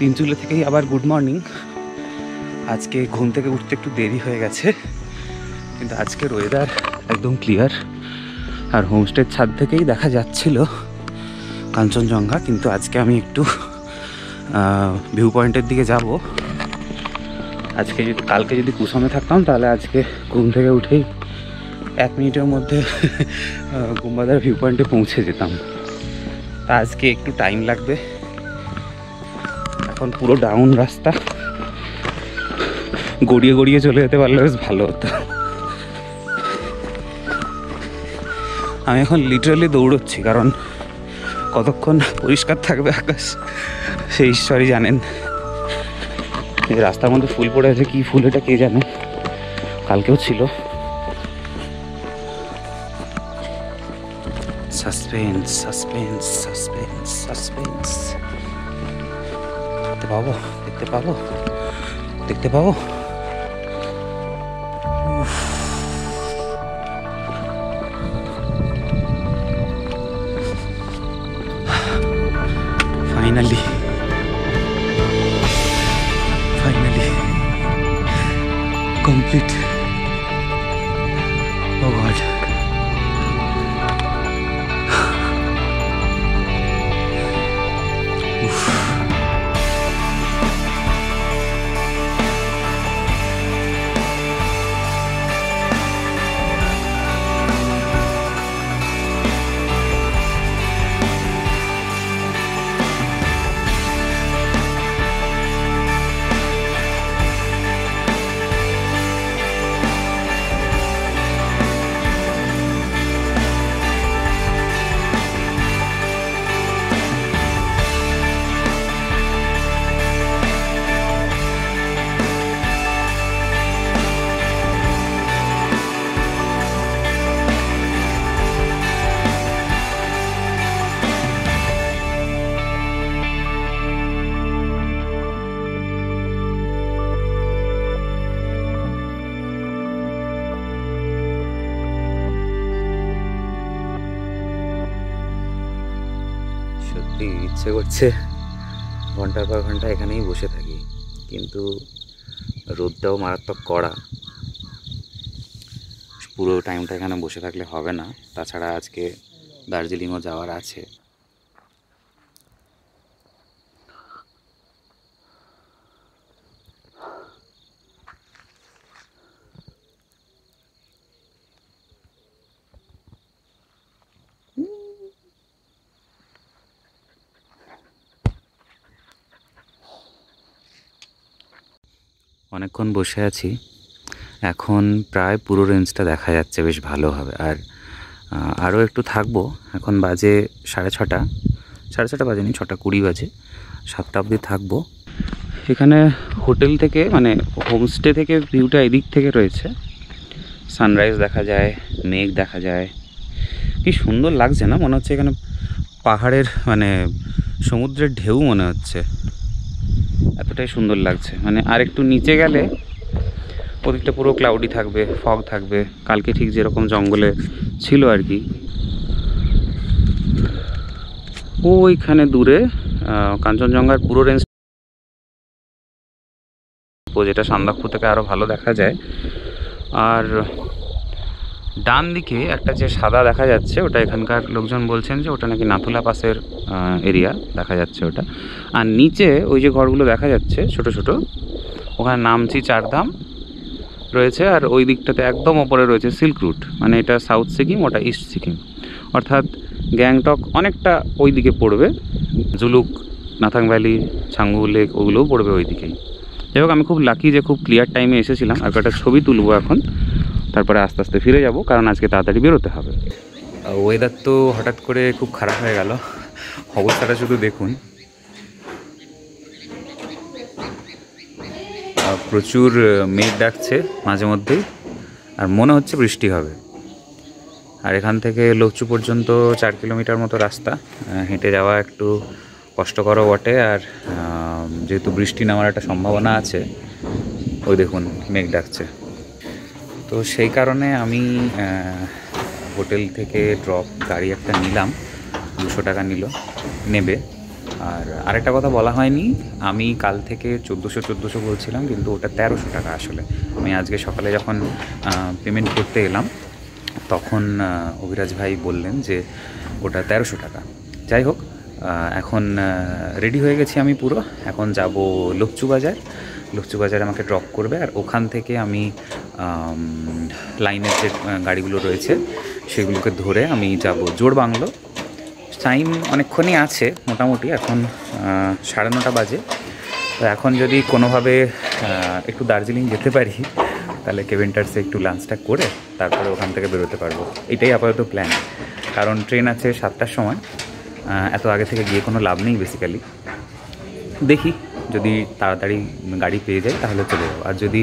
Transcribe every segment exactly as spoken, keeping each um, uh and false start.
তিনচুলি থেকেই আবার good morning. আজকে ঘুম থেকে উঠতে একটু দেরি হয়ে গেছে, কিন্তু আজকের ওয়েদার একদম ক্লিয়ার। আর হোমস্টের ছাদ থেকেই দেখা যাচ্ছিল কাঞ্চনজঙ্ঘা, কিন্তু আজকে আমি একটু ভিউ পয়েন্টের দিকে যাব। আজকে যদি কালকে যদি কুসমে থাকতাম তাহলে আজকে ঘুম থেকে উঠেই এক মিনিটের মধ্যে গুম্বাদার ভিউ পয়েন্টে পৌঁছে যেতাম। তা আজকে একটু টাইম লাগবে। এখন পুরো ডাউন রাস্তা, গড়িয়ে গড়িয়ে চলে যেতে পারলে বেশ ভালো হতো। আমি এখন লিটারালি দৌড়চ্ছি, কারণ কতক্ষণ পরিষ্কার থাকবে আকাশ সে ঈশ্বরই জানেন। রাস্তার মধ্যে ফুল পড়ে আছে, কি ফুল এটা কে জানে, কালকেও ছিল। Suspense suspense suspense suspense. দেখতে পাবো দেখতে পাবো দেখতে পাবো finally finally complete. Oh god, ইচ্ছে করছে ঘন্টার পর ঘন্টা এখানেই বসে থাকি, কিন্তু রোদটাও মারাত্মক কড়া। পুরো টাইমটা এখানে বসে থাকলে হবে না, তাছাড়া আজকে দার্জিলিংও যাওয়ার আছে। অনেকক্ষণ বসে আছি, এখন প্রায় পুরো রেঞ্জটা দেখা যাচ্ছে বেশ ভালোভাবে। আর আরও একটু থাকবো। এখন বাজে সাড়ে ছটা, সাড়ে ছটা বাজে নি, ছটা কুড়ি বাজে। সাতটা অবধি থাকবো। এখানে হোটেল থেকে মানে হোমস্টে থেকে ভিউটা এদিক থেকে রয়েছে, সানরাইজ দেখা যায়, মেঘ দেখা যায়, কি সুন্দর লাগছে না? মনে হচ্ছে এখানে পাহাড়ের মানে সমুদ্রের ঢেউ মনে হচ্ছে, এতটাই সুন্দর লাগছে। মানে আর একটু নিচে গেলে ওদিকটা পুরো ক্লাউডি থাকবে, ফগ থাকবে, কালকে ঠিক যেরকম জঙ্গলে ছিল আর কি। ওইখানে দূরে কাঞ্চনজঙ্ঘার পুরো রেঞ্জ, যেটা সান্দাকফু থেকে আরও ভালো দেখা যায়। আর ডান দিকে একটা যে সাদা দেখা যাচ্ছে, ওটা এখানকার লোকজন বলছেন যে ওটা নাকি নাথুলা পাসের এরিয়া দেখা যাচ্ছে ওটা। আর নিচে ওই যে ঘরগুলো দেখা যাচ্ছে ছোট ছোট, ওখানে নামচি চারধাম রয়েছে। আর ওই দিকটাতে একদম ওপরে রয়েছে সিল্ক রুট, মানে এটা সাউথ সিকিম, ওটা ইস্ট সিকিম, অর্থাৎ গ্যাংটক অনেকটা ওই দিকে পড়বে। জুলুক, নাথাং ভ্যালি, ছাঙ্গু লেক, ওগুলোও পড়বে ওই দিকেই। যাই হোক, আমি খুব লাকি যে খুব ক্লিয়ার টাইমে এসেছিলাম। আর একটা ছবি তুলবো এখন, তারপরে আস্তে আস্তে ফিরে যাব, কারণ আজকে তাড়াতাড়ি বেরোতে হবে। ওয়েদার তো হঠাৎ করে খুব খারাপ হয়ে গেল, অবস্থাটা শুধু দেখুন। প্রচুর মেঘ ডাকছে মাঝে মধ্যেই, আর মনে হচ্ছে বৃষ্টি হবে। আর এখান থেকে লোকচু পর্যন্ত চার কিলোমিটার মতো রাস্তা, হেঁটে যাওয়া একটু কষ্টকরও বটে। আর যেহেতু বৃষ্টি নামার একটা সম্ভাবনা আছে, ওই দেখুন মেঘ ডাকছে, তো সেই কারণে আমি হোটেল থেকে ড্রপ গাড়ি একটা নিলাম, দুশো টাকা নিল নেবে। আর আরেকটা কথা বলা হয়নি, আমি কাল থেকে চোদ্দোশো চোদ্দোশো বলছিলাম কিন্তু ওটা তেরোশো টাকা। আসলে আমি আজকে সকালে যখন পেমেন্ট করতে এলাম তখন অভিরাজ ভাই বললেন যে ওটা তেরোশো টাকা। যাই হোক, এখন রেডি হয়ে গেছি আমি পুরো। এখন যাব লক্চু বাজার, লক্চু বাজারে আমাকে ড্রপ করবে, আর ওখান থেকে আমি লাইনের যে গাড়িগুলো রয়েছে সেগুলোকে ধরে আমি যাব জোড় বাংলো। টাইম অনেকক্ষণই আছে মোটামুটি, এখন সাড়ে নটা বাজে। তো এখন যদি কোনোভাবে একটু দার্জিলিং যেতে পারি তাহলে কেভেন্টার্সে একটু লাঞ্চটা করে তারপরে ওখান থেকে বেরোতে পারবো, এটাই আপাতত প্ল্যান। কারণ ট্রেন আছে সাতটার সময়, এত আগে থেকে গিয়ে কোনো লাভ নেই বেসিক্যালি। দেখি যদি তাড়াতাড়ি গাড়ি পেয়ে যায় তাহলে চলে যাবো, আর যদি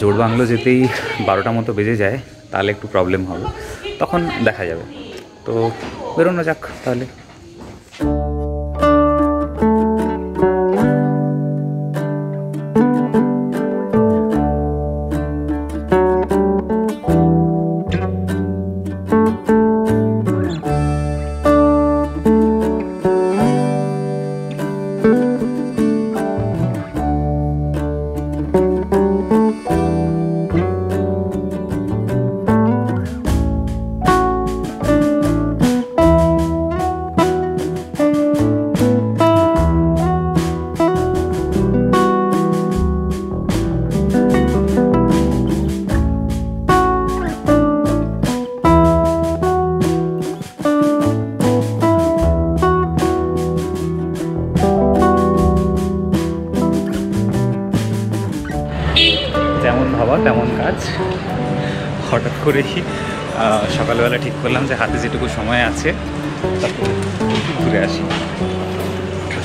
জোড় বাংলো যেতেই বারোটা মতো বেজে যায় তাহলে একটু প্রবলেম হবে, তখন দেখা যাবে। তো বেরোনো যাক তাহলে। তেমন কাজ, হঠাৎ করেই সকালবেলা ঠিক করলাম যে হাতে যেটুকু সময় আছে তারপর ঘুরে আসি।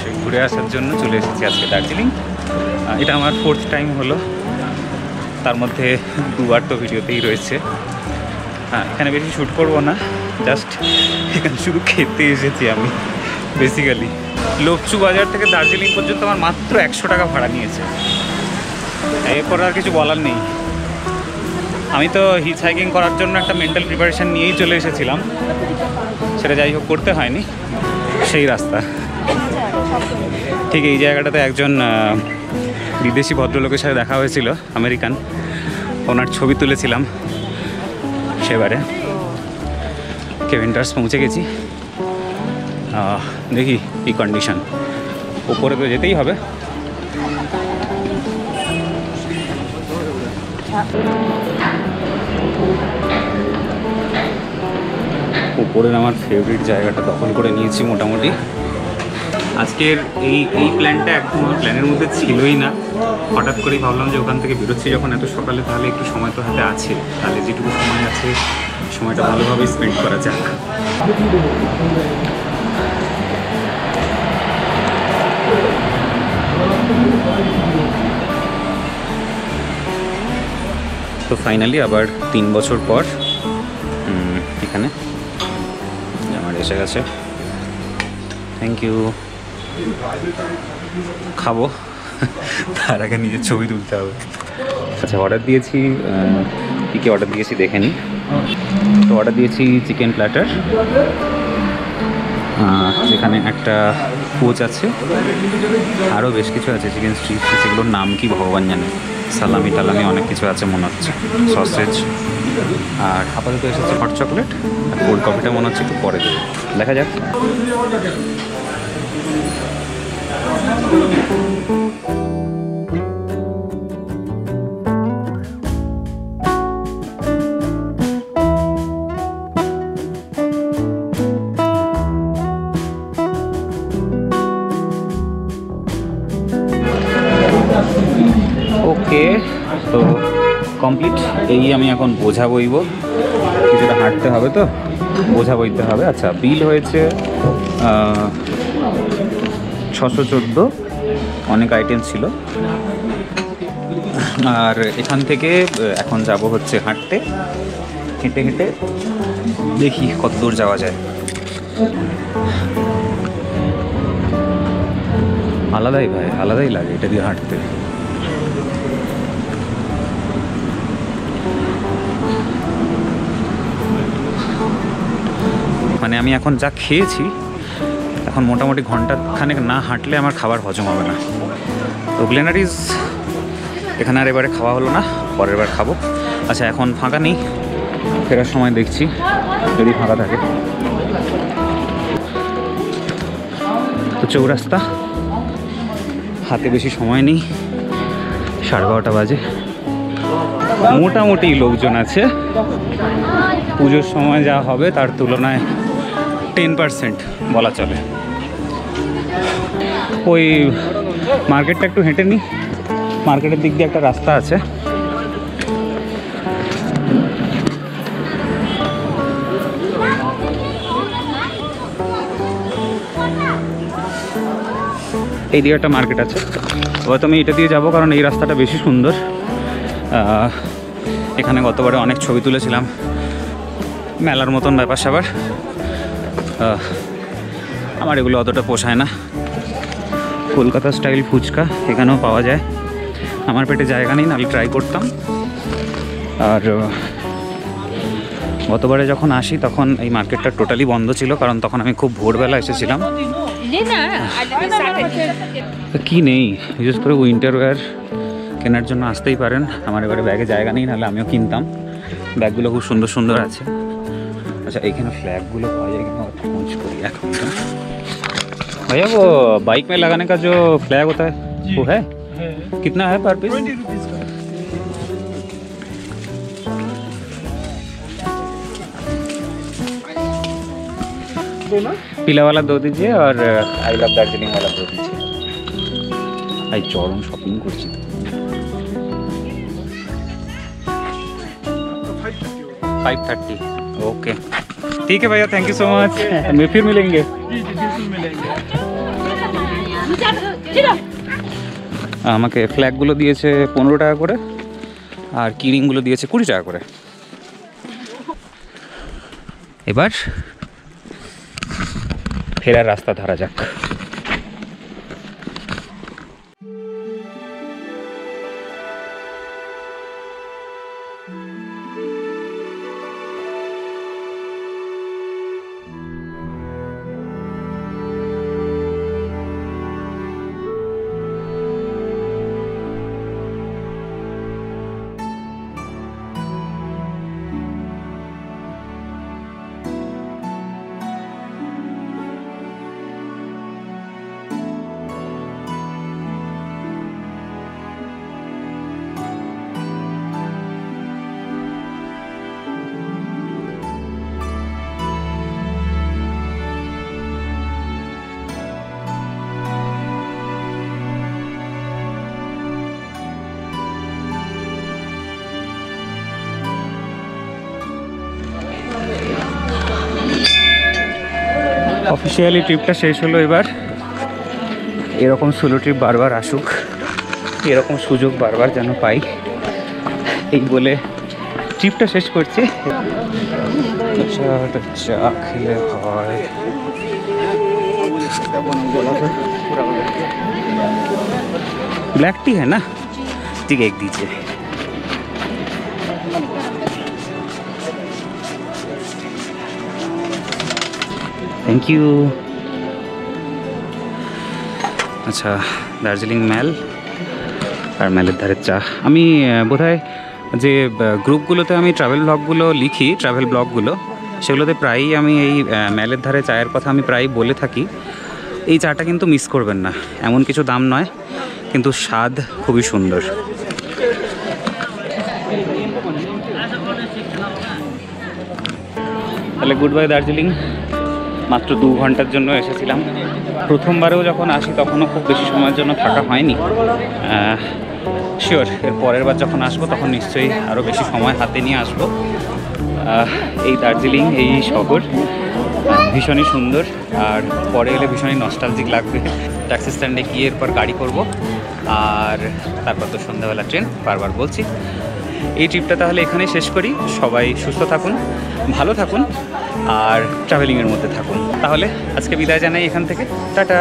সেই ঘুরে আসার জন্য চলে এসেছি আজকে দার্জিলিং। এটা আমার ফোর্থ টাইম হলো, তার মধ্যে দুবার তো ভিডিওতেই রয়েছে। হ্যাঁ, এখানে বেশি শ্যুট করবো না, জাস্ট এখানে শুধু খেতে এসেছি আমি বেসিক্যালি। লক্চু বাজার থেকে দার্জিলিং পর্যন্ত আমার মাত্র একশো টাকা ভাড়া নিয়েছে, এরপর আর কিছু বলার নেই। আমি তো হিচ হাইকিং করার জন্য একটা মেন্টাল প্রিপারেশান নিয়েই চলে এসেছিলাম, সেটা যাই হোক করতে হয়নি। সেই রাস্তা ঠিক এই জায়গাটাতে একজন বিদেশি ভদ্রলোকের সাথে দেখা হয়েছিল, আমেরিকান, ওনার ছবি তুলেছিলাম সেবারে। কেভেন্টার্স পৌঁছে গেছি, দেখি এই কন্ডিশন, ওপরে তো যেতেই হবে। উপরের আমার ফেভারিট জায়গাটা দখল করে নিয়েছি মোটামুটি। আজকের এই এই প্ল্যানটা একদম আমার প্ল্যানের মধ্যে ছিলই না, হঠাৎ করেই ভাবলাম যে ওখান থেকে বেরোচ্ছি যখন এত সকালে তাহলে একটু সময় তো হাতে আছে, তাহলে যেটুকু সময় আছে সময়টা ভালোভাবে স্পেন্ড করা যাক। তো ফাইনালি আবার তিন বছর পর এখানে আমার এসে গেছে। Thank you. খাবো, তার আগে নিজের ছবি তুলতে হবে। আচ্ছা, অর্ডার দিয়েছি, কী কী অর্ডার দিয়েছি দেখে নিই। তো অর্ডার দিয়েছি চিকেন প্ল্যাটার, যেখানে একটা কোচ আছে, আরও বেশ কিছু আছে, চিকেন স্ট্রিপ, সেগুলোর নাম কি ভগবান জানে, সালামি টালামি অনেক কিছু আছে মনে হচ্ছে, সসেজ, আর আপাতত এসেছে হট চকলেট, আর কোল্ড কফিটা মনে হচ্ছে একটু পরে দেবে, দেখা যাক। তো কমপ্লিট। এই আমি এখন বোঝা বইব, কিছুটা হাঁটতে হবে তো বোঝা বইতে হবে। আচ্ছা, বিল হয়েছে ছশো চোদ্দো, অনেক আইটেম ছিল। আর এখান থেকে এখন যাব হচ্ছে হাঁটতে, হেঁটে হেঁটে দেখি কত দূর যাওয়া যায়। আলাদাই ভাই, আলাদাই লাগে এটা দিয়ে হাঁটতে। মানে আমি এখন যা খেয়েছি এখন মোটামুটি ঘন্টা খানেক না হাঁটলে আমার খাবার হজম হবে না। তো গ্লেনারিজ এখানে আর এবারে খাওয়া হলো না, পরের বার খাবো। আচ্ছা এখন ফাঁকা নেই, ফেরার সময় দেখছি যদি ফাঁকা থাকে। তো চৌরাস্তা, হাতে বেশি সময় নেই, সাড়ে বারোটা বাজে। মোটামুটি লোকজন আছে, পুজোর সময় যা হবে তার তুলনায় টেন পার্সেন্ট বলা চলে। ওই মার্কেটটা একটু হেঁটে নিই, মার্কেটের দিক দিয়ে একটা রাস্তা আছে। এই দিকে একটা মার্কেট আছে, এবার তো আমি এটা দিয়ে যাবো কারণ এই রাস্তাটা বেশি সুন্দর। এখানে গতবারে অনেক ছবি তুলেছিলাম, মেলার মতন ব্যাপার স্যাপার। আমার এগুলো অতটা পোষায় না। কলকাতা স্টাইল ফুচকা এখানেও পাওয়া যায়, আমার পেটে জায়গা নেই, নাহলে ট্রাই করতাম। আর গতবারে যখন আসি তখন এই মার্কেটটা টোটালি বন্ধ ছিল কারণ তখন আমি খুব ভোরবেলা এসেছিলাম। কি নেই, বিশেষ করে উইন্টার ওয়্যার কেনার জন্য আসতেই পারেন। আমার এবারে ব্যাগে জায়গা নেই, নাহলে আমিও কিনতাম। ব্যাগগুলো খুব সুন্দর সুন্দর আছে। আচ্ছা এইখানে ফ্ল্যাগগুলো পাওয়া যায় কিনা খোঁজ করি এখন। भैया वो बाइक में लगाने का जो फ्लैग होता है वो है, कितना है पर पीस? बीस रुपीस का। पीला वाला दो दीजिए और आई लव दार्जिलिंग वाला दो दीजिए। आई चौड़म शॉपिंग করছি। Five thirty. ओके ठीक है भैया, थैंक यू सो मच, मैं फिर मिलेंगे। আমাকে ফ্ল্যাগগুলো দিয়েছে পনেরো টাকা করে আর কিরিংগুলো দিয়েছে কুড়ি টাকা করে। এবার ফেরার রাস্তা ধরা যাক। অফিসিয়ালি ট্রিপটা শেষ হলো। এবার এরকম সোলো ট্রিপ বারবার আসুক, এরকম সুযোগ বারবার যেন পাই, এই বলে ট্রিপটা শেষ করছি। চা খেলে হয়। ব্ল্যাক টি হ্যাঁ না, ঠিক এক দিচ্ছে। Thank you. अच्छा दार्जिलिंग मेल और मेलर धारे चा हमें बोधाय जे ग्रुपगुलोते हमें ट्रैवल ब्लॉगगुलो लिखी ट्रैवल ब्लॉगगुलो सेगुलोते प्रायई हमें एई मेलर धारे चायर कथा हमें प्रायई बोले थाकी। एई चाटा किन्तु मिस करबेन ना, एमन किछु दाम नय किन्तु स्वाद खुबই सुंदर। তাহলে গুড বাই দার্জিলিং। মাত্র দু ঘন্টার জন্য এসেছিলাম, প্রথমবারেও যখন আসি তখনও খুব বেশি সময়ের জন্য থাকা হয়নি। শিওর এর পরের বার যখন আসবো তখন নিশ্চয়ই আরও বেশি সময় হাতে নিয়ে আসবো। এই দার্জিলিং এই শহর ভীষণই সুন্দর, আর পরে এলে ভীষণই নস্টালজিক লাগবে। ট্যাক্সি স্ট্যান্ডে গিয়ে এরপর গাড়ি করব, আর তারপর তো সন্ধ্যাবেলা ট্রেন, বারবার বলছি। এই ট্রিপটা তাহলে এখানেই শেষ করি। সবাই সুস্থ থাকুন, ভালো থাকুন আর ট্রাভেলিংয়ের মধ্যে থাকুন। তাহলে আজকে বিদায় জানাই এখান থেকে, টাটা।